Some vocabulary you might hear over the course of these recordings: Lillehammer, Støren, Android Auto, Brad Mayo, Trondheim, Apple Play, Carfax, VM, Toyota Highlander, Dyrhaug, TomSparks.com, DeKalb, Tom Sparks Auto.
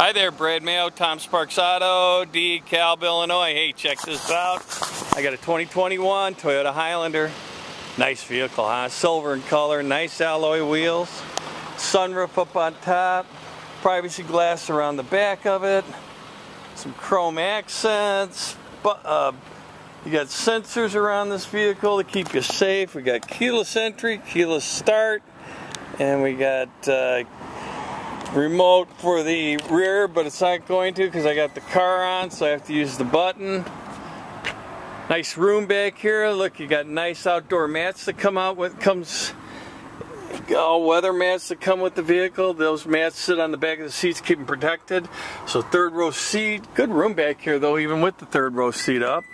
Hi there, Brad Mayo, Tom Sparks Auto, DeKalb, Illinois. Hey, check this out. I got a 2021 Toyota Highlander. Nice vehicle, huh? Silver in color, nice alloy wheels, sunroof up on top, privacy glass around the back of it, some chrome accents, but you got sensors around this vehicle to keep you safe. We got keyless entry, keyless start, and we got remote for the rear, but it's not going to because I got the car on, so I have to use the button. Nice room back here. Look, you got nice outdoor mats that come out with weather mats that come with the vehicle. Those mats sit on the back of the seats, keep them protected. So third row seat, good room back here though, even with the third row seat up.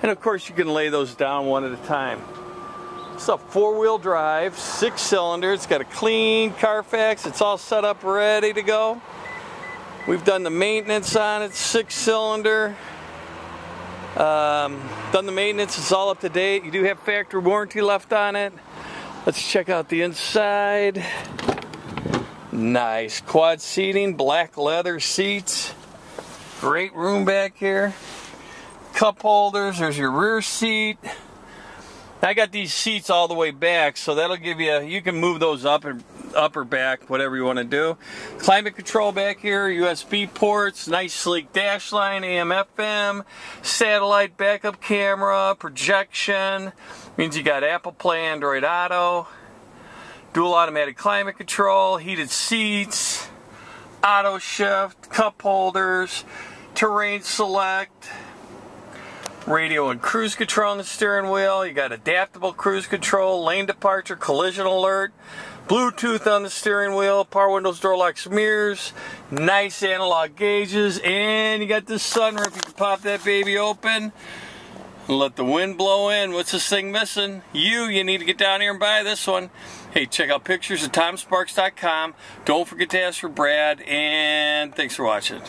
And of course you can lay those down one at a time. It's a four-wheel drive, 6-cylinder. It's got a clean Carfax. It's all set up, ready to go. We've done the maintenance on it, 6-cylinder. Done the maintenance, it's all up to date. You do have factory warranty left on it. Let's check out the inside. Nice quad seating, black leather seats. Great room back here. Cup holders, there's your rear seat. I got these seats all the way back, so that'll give you, you can move those up or back, whatever you want to do. Climate control back here, USB ports, nice sleek dash line, AM, FM, satellite backup camera, projection. Means you got Apple Play, Android Auto, dual automatic climate control, heated seats, auto shift, cup holders, terrain select. Radio and cruise control on the steering wheel. You got adaptable cruise control, lane departure, collision alert, Bluetooth on the steering wheel, power windows, door locks, mirrors, nice analog gauges, and you got this sunroof. You can pop that baby open and let the wind blow in. What's this thing missing? You need to get down here and buy this one. Hey, check out pictures at TomSparks.com. Don't forget to ask for Brad, and thanks for watching.